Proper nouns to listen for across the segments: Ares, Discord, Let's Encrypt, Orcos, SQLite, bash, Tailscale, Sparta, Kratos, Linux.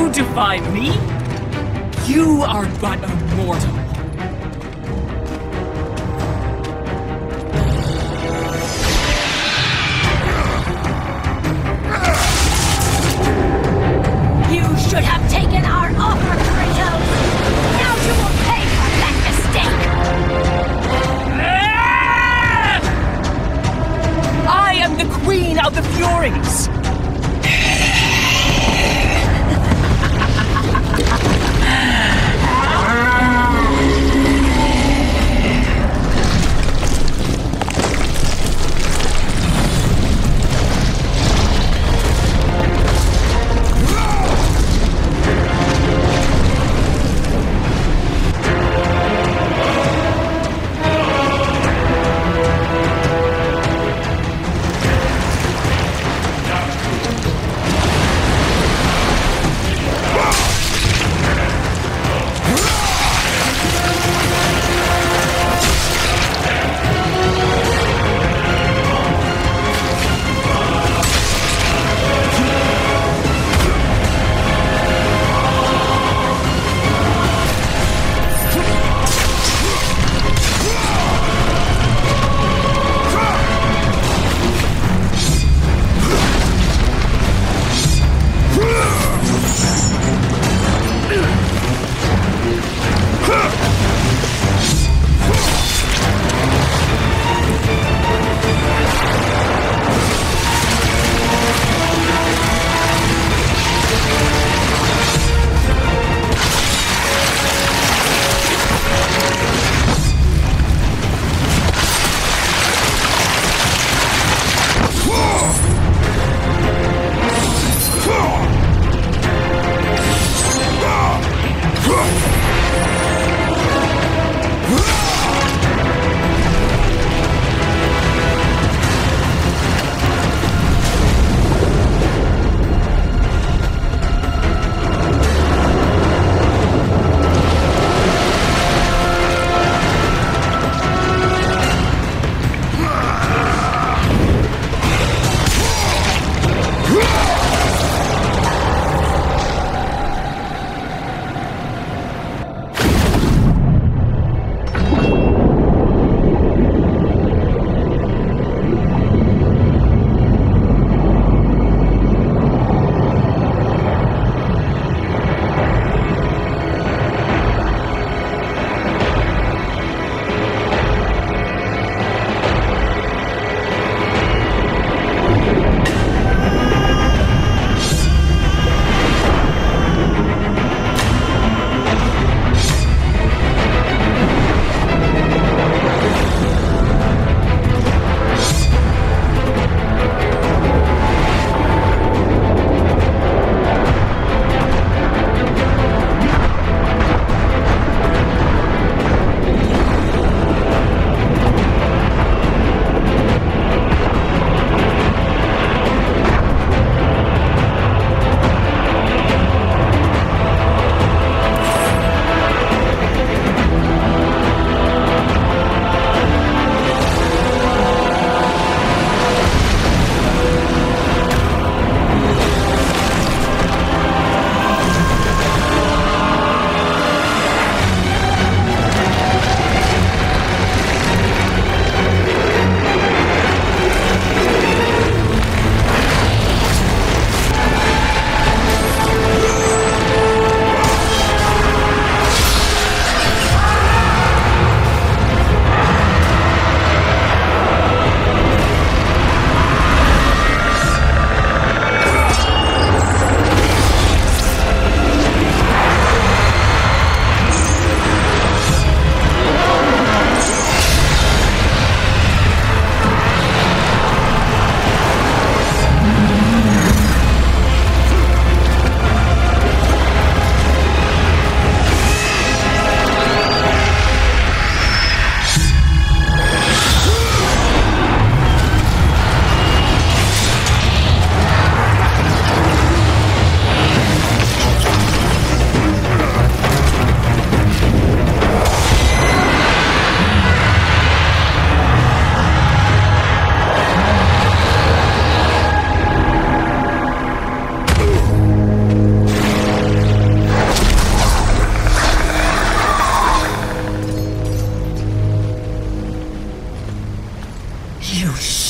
You defy me? You are but a mortal. You should have taken our offer, Kratos! Now you will pay for that mistake! I am the Queen of the Furies!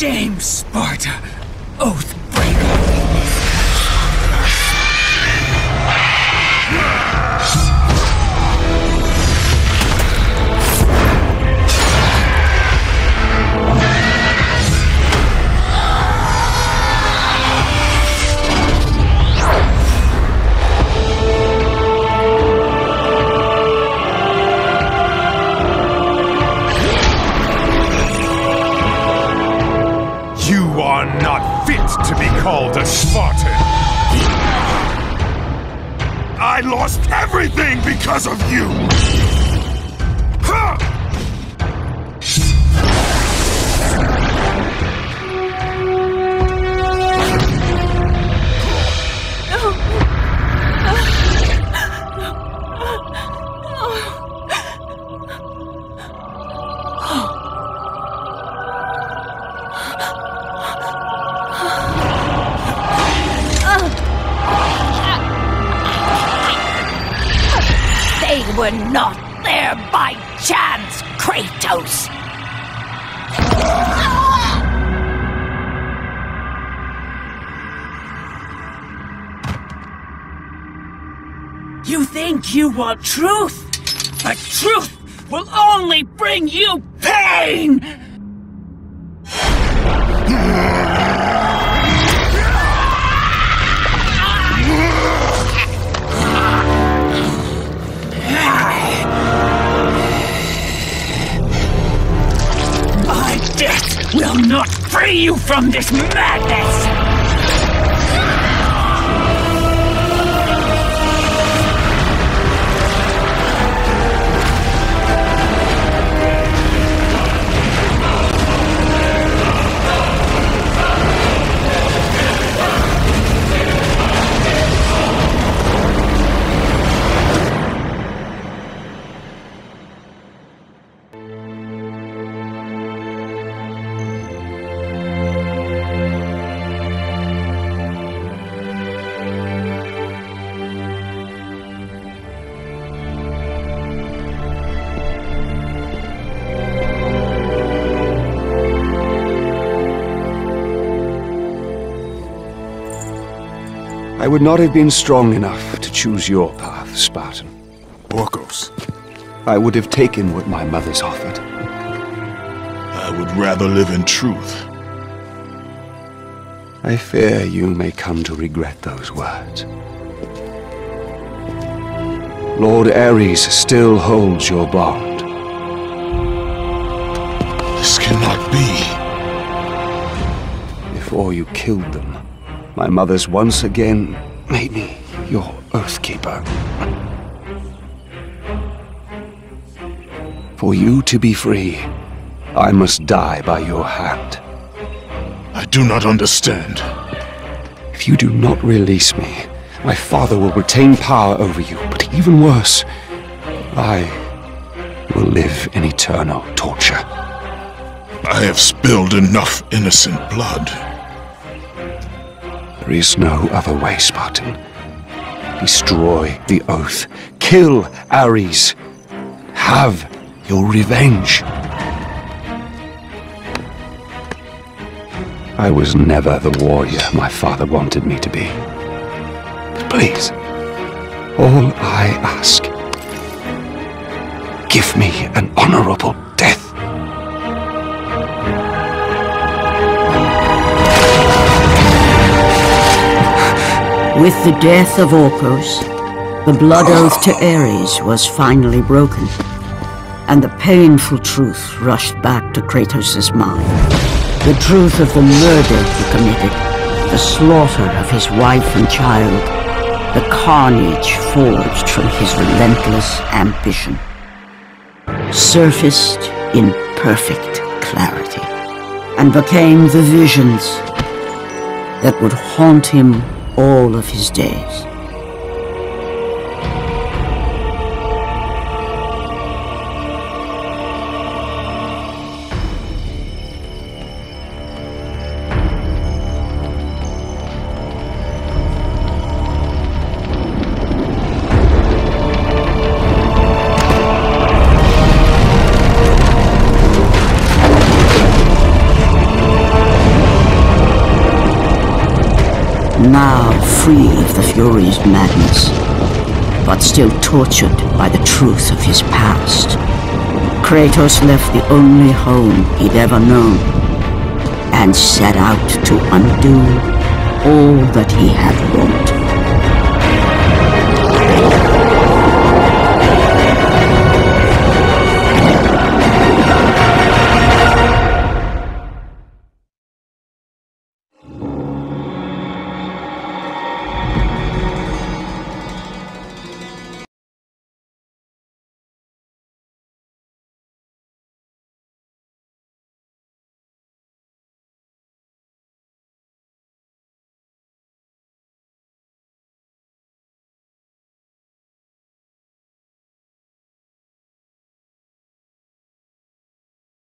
Shame, Sparta! Oath breaker! To be called a Spartan. I lost everything because of you! Ha! We're not there by chance, Kratos! You think you want truth, but truth will only bring you pain! Will not free you from this madness! I would not have been strong enough to choose your path, Spartan. Orcos. I would have taken what my mother's offered. I would rather live in truth. I fear you may come to regret those words. Lord Ares still holds your bond. This cannot be. Before you killed them, my mother's once again made me your Oathkeeper. For you to be free, I must die by your hand. I do not understand. If you do not release me, my father will retain power over you, but even worse, I will live in eternal torture. I have spilled enough innocent blood. There is no other way, Spartan. Destroy the oath. Kill Ares. Have your revenge. I was never the warrior my father wanted me to be. But please, all I ask, give me an honorable death. With the death of Orcos, the blood oath to Ares was finally broken, and the painful truth rushed back to Kratos' mind. The truth of the murder he committed, the slaughter of his wife and child, the carnage forged from his relentless ambition, surfaced in perfect clarity, and became the visions that would haunt him all of his days. now free of the Furies' madness, but still tortured by the truth of his past. Kratos left the only home he'd ever known, and set out to undo all that he had wrought.